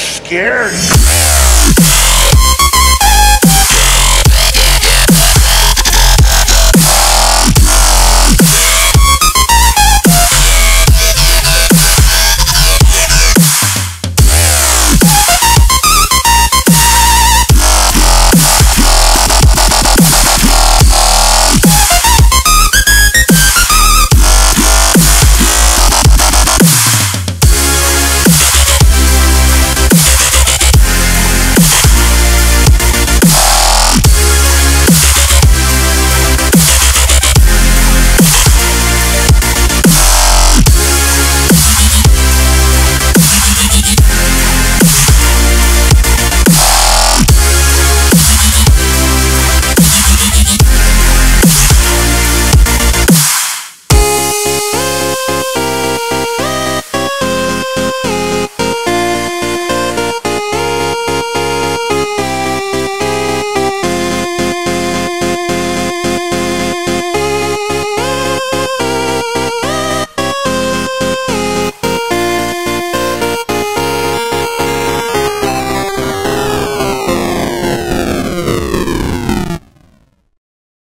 Scared. Scared.